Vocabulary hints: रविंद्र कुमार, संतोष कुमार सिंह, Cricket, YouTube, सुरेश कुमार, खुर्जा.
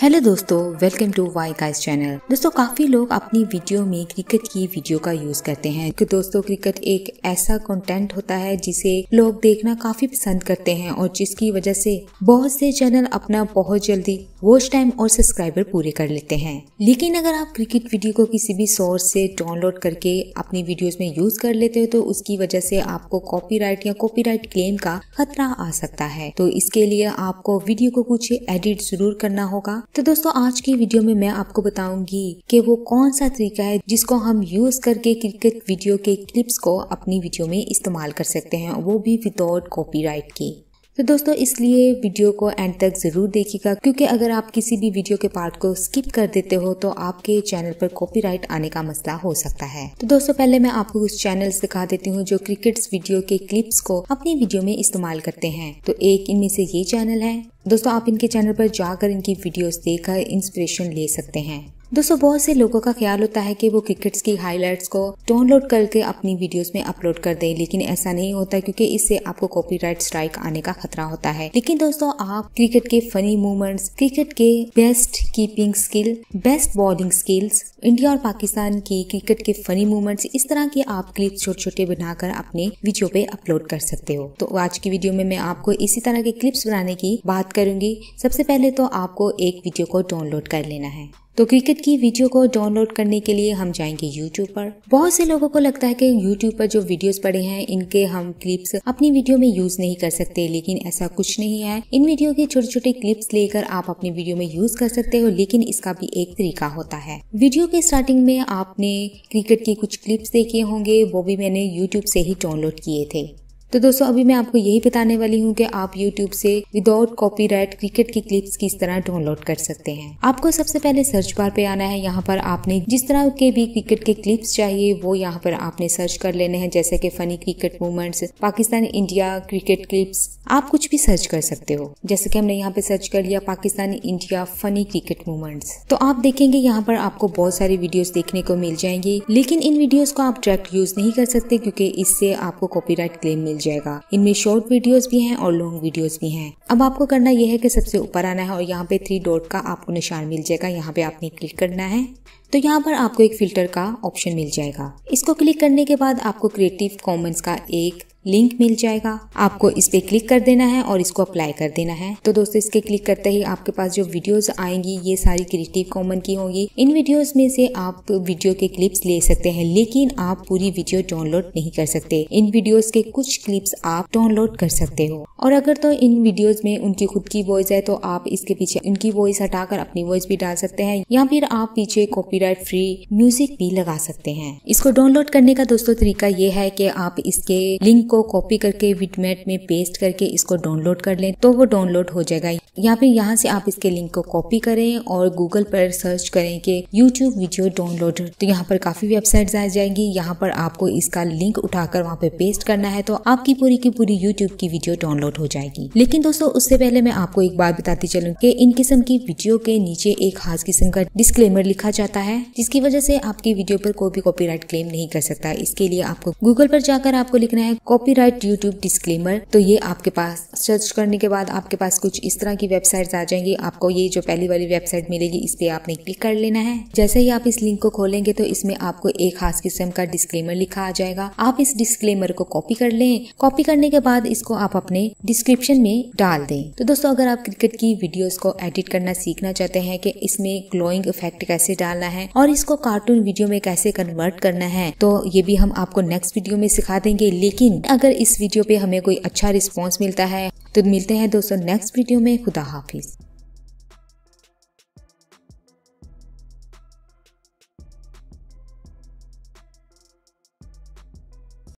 Hello दोस्तों, welcome to Y guys channel. दोस्तों, काफी लोग अपनी वीडियो में क्रिकेट की वीडियो का यूज करते हैं कि दोस्तों क्रिकेट एक ऐसा कंटेंट होता है जिसे लोग देखना काफी पसंद करते हैं और जिसकी वजह से बहुत से चैनल अपना बहुत जल्दी वॉच टाइम और सब्सक्राइबर पूरे कर लेते हैं। लेकिन अगर आप क्रिकेट वीडियो को किसी भी सोर्स से डाउनलोड करके अपनी वीडियोज में यूज कर लेते हो तो उसकी वजह से आपको कॉपीराइट या कॉपीराइट क्लेम का खतरा आ सकता है। तो इसके लिए आपको वीडियो को कुछ एडिट जरूर करना होगा। तो दोस्तों, आज की वीडियो में मैं आपको बताऊंगी कि वो कौन सा तरीका है जिसको हम यूज करके क्रिकेट वीडियो के क्लिप्स को अपनी वीडियो में इस्तेमाल कर सकते हैं, वो भी विदाउट कॉपीराइट के। तो दोस्तों, इसलिए वीडियो को एंड तक जरूर देखिएगा क्योंकि अगर आप किसी भी वीडियो के पार्ट को स्किप कर देते हो तो आपके चैनल पर कॉपीराइट आने का मसला हो सकता है। तो दोस्तों, पहले मैं आपको कुछ चैनल्स दिखा देती हूँ जो क्रिकेट्स वीडियो के क्लिप्स को अपनी वीडियो में इस्तेमाल करते हैं। तो एक इनमें से ये चैनल है। दोस्तों, आप इनके चैनल पर जाकर इनकी वीडियोस देखकर इंस्पिरेशन ले सकते हैं। दोस्तों, बहुत से लोगों का ख्याल होता है कि वो क्रिकेट्स की हाइलाइट्स को डाउनलोड करके अपनी वीडियोस में अपलोड कर दें, लेकिन ऐसा नहीं होता क्योंकि इससे आपको कॉपीराइट स्ट्राइक आने का खतरा होता है। लेकिन दोस्तों, आप क्रिकेट के फनी मूवमेंट्स, क्रिकेट के best keeping skill, best bowling skills, India और पाकिस्तान की क्रिकेट के फनी मूवमेंट्स, इस तरह के आप क्लिप्स छोटे छोटे बनाकर अपने वीडियो पे अपलोड कर सकते हो। तो आज की वीडियो में मैं आपको इसी तरह के क्लिप्स बनाने की बात करूंगी। सबसे पहले तो आपको एक वीडियो को डाउनलोड कर लेना है। तो क्रिकेट की वीडियो को डाउनलोड करने के लिए हम जाएंगे YouTube पर। बहुत से लोगों को लगता है कि YouTube पर जो वीडियोस पड़े हैं इनके हम क्लिप्स अपनी वीडियो में यूज नहीं कर सकते, लेकिन ऐसा कुछ नहीं है। इन वीडियो के छोटे छोटे क्लिप्स लेकर आप अपनी वीडियो में यूज कर सकते हो, लेकिन इसका भी एक तरीका होता है। वीडियो के स्टार्टिंग में आपने क्रिकेट के कुछ क्लिप्स देखे होंगे, वो भी मैंने यूट्यूब से ही डाउनलोड किए थे। तो दोस्तों, अभी मैं आपको यही बताने वाली हूँ कि आप YouTube से विदाउट कॉपीराइट क्रिकेट की क्लिप्स किस तरह डाउनलोड कर सकते हैं। आपको सबसे पहले सर्च बार पे आना है। यहाँ पर आपने जिस तरह के भी क्रिकेट के क्लिप्स चाहिए वो यहाँ पर आपने सर्च कर लेने हैं, जैसे कि funny cricket movements, Pakistan India cricket clips, आप कुछ भी सर्च कर सकते हो। जैसे कि हमने यहाँ पे सर्च कर लिया Pakistan India funny cricket movements. तो आप देखेंगे यहाँ पर आपको बहुत सारी वीडियोज देखने को मिल जाएंगी, लेकिन इन वीडियोज को आप डायरेक्ट यूज नहीं कर सकते क्योंकि इससे आपको कॉपीराइट क्लेम जाएगा। इनमें शॉर्ट वीडियोस भी हैं और लॉन्ग वीडियोस भी हैं। अब आपको करना यह है कि सबसे ऊपर आना है और यहाँ पे 3 डॉट का आपको निशान मिल जाएगा, यहाँ पे आपने क्लिक करना है। तो यहाँ पर आपको एक फिल्टर का ऑप्शन मिल जाएगा। इसको क्लिक करने के बाद आपको क्रिएटिव कॉमन्स का एक लिंक मिल जाएगा, आपको इस पे क्लिक कर देना है और इसको अप्लाई कर देना है। तो दोस्तों, इसके क्लिक करते ही आपके पास जो वीडियोस आएंगी ये सारी क्रिएटिव कॉमन की होंगी। इन वीडियोस में से आप वीडियो के क्लिप्स ले सकते हैं, लेकिन आप पूरी वीडियो डाउनलोड नहीं कर सकते। इन वीडियोस के कुछ क्लिप्स आप डाउनलोड कर सकते हो, और अगर तो इन वीडियोज में उनकी खुद की वॉइस है तो आप इसके पीछे उनकी वॉइस हटाकर अपनी वॉइस भी डाल सकते हैं, या फिर आप पीछे कॉपीराइट फ्री म्यूजिक भी लगा सकते हैं। इसको डाउनलोड करने का दोस्तों तरीका ये है कि आप इसके लिंक को कॉपी करके विटमेट में पेस्ट करके इसको डाउनलोड कर लें तो वो डाउनलोड हो जाएगा, या फिर यहाँ से आप इसके लिंक को कॉपी करें और गूगल पर सर्च करें कि YouTube वीडियो डाउनलोड। तो यहाँ पर काफी वेबसाइट्स आ जाएंगी, यहाँ पर आपको इसका लिंक उठाकर वहाँ पे पेस्ट करना है तो आपकी पूरी की पूरी YouTube की वीडियो डाउनलोड हो जाएगी। लेकिन दोस्तों, उससे पहले मैं आपको एक बात बताती चलूँ कि इन किस्म की वीडियो के नीचे एक खास किस्म का डिस्क्लेमर लिखा जाता है, जिसकी वजह से आपकी वीडियो पर कोई भी कॉपीराइट क्लेम नहीं कर सकता। इसके लिए आपको गूगल पर जाकर आपको लिखना है कॉपीराइट यूट्यूब डिस्क्लेमर। तो ये आपके पास सर्च करने के बाद आपके पास कुछ इस तरह की वेबसाइट्स आ जाएंगी। आपको ये जो पहली वाली वेबसाइट मिलेगी इस पे आपने क्लिक कर लेना है। जैसे ही आप इस लिंक को खोलेंगे तो इसमें आपको एक खास किस्म का डिस्क्लेमर लिखा आ जाएगा। आप इस डिस्क्लेमर को कॉपी कर लें। कॉपी करने के बाद इसको आप अपने डिस्क्रिप्शन में डाल दें। तो दोस्तों, अगर आप क्रिकेट की वीडियोज को एडिट करना सीखना चाहते हैं कि इसमें ग्लोइंग इफेक्ट कैसे डालना है और इसको कार्टून वीडियो में कैसे कन्वर्ट करना है, तो ये भी हम आपको नेक्स्ट वीडियो में सिखा देंगे। लेकिन अगर इस वीडियो पे हमें कोई अच्छा रिस्पांस मिलता है तो मिलते हैं दोस्तों नेक्स्ट वीडियो में। खुदा हाफिज।